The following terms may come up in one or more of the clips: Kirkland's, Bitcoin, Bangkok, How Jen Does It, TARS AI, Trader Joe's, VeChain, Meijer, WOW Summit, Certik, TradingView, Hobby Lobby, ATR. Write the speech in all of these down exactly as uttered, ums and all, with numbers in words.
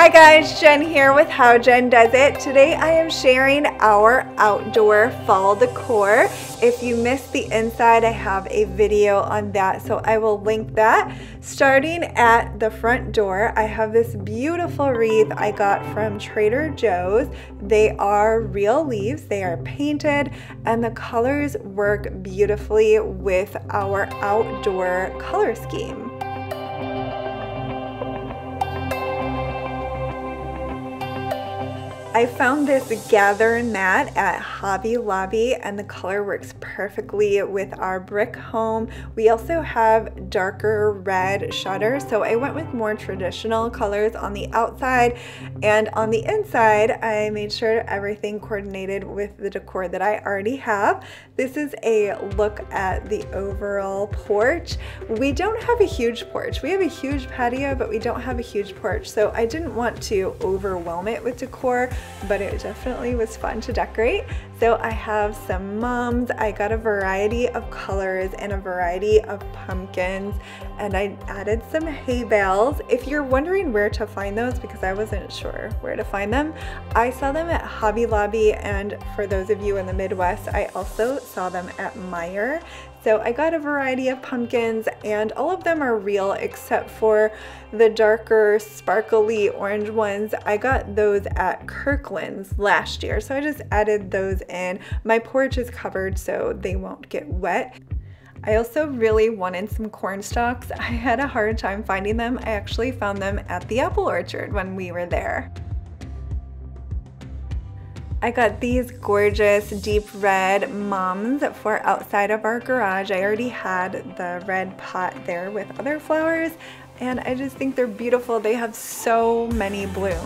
Hi guys, Jen here with How Jen Does It. Today I am sharing our outdoor fall decor. If you missed the inside, I have a video on that, so I will link that. Starting at the front door, I have this beautiful wreath I got from Trader Joe's. They are real leaves, they are painted, and the colors work beautifully with our outdoor color scheme. I found this gather mat at Hobby Lobby and the color works perfectly with our brick home. We also have darker red shutters, so I went with more traditional colors on the outside, and on the inside I made sure everything coordinated with the decor that I already have. This is a look at the overall porch. We don't have a huge porch. We have a huge patio, but we don't have a huge porch, so I didn't want to overwhelm it with decor, but it definitely was fun to decorate. So I have some mums, I got a variety of colors and a variety of pumpkins, and I added some hay bales. If you're wondering where to find those, because I wasn't sure where to find them, I saw them at Hobby Lobby, and for those of you in the Midwest, I also saw them at Meijer. So I got a variety of pumpkins, and all of them are real except for the darker sparkly orange ones. I got those at Kirkland's last year, so I just added those in. My porch is covered so they won't get wet. I also really wanted some corn stalks. I had a hard time finding them. I actually found them at the apple orchard when we were there. I got these gorgeous deep red mums for outside of our garage. I already had the red pot there with other flowers, and I just think they're beautiful. They have so many blooms.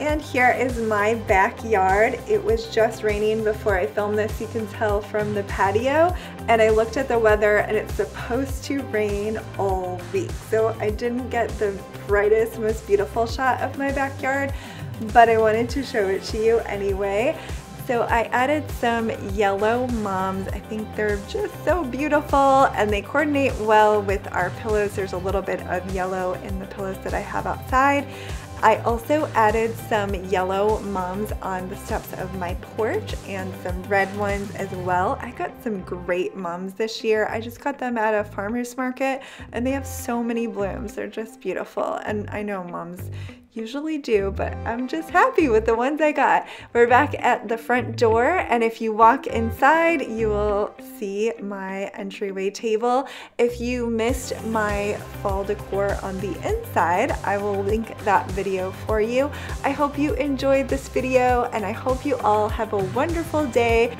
And here is my backyard. It was just raining before I filmed this, you can tell from the patio, and I looked at the weather and it's supposed to rain all week. So I didn't get the brightest, most beautiful shot of my backyard, but I wanted to show it to you anyway. So I added some yellow mums. I think they're just so beautiful and they coordinate well with our pillows. There's a little bit of yellow in the pillows that I have outside. I also added some yellow mums on the steps of my porch and some red ones as well. I got some great mums this year. I just got them at a farmer's market and they have so many blooms. They're just beautiful, and I know mums usually do, but I'm just happy with the ones I got. We're back at the front door, and if you walk inside, you will see my entryway table. If you missed my fall decor on the inside, I will link that video for you. I hope you enjoyed this video, and I hope you all have a wonderful day.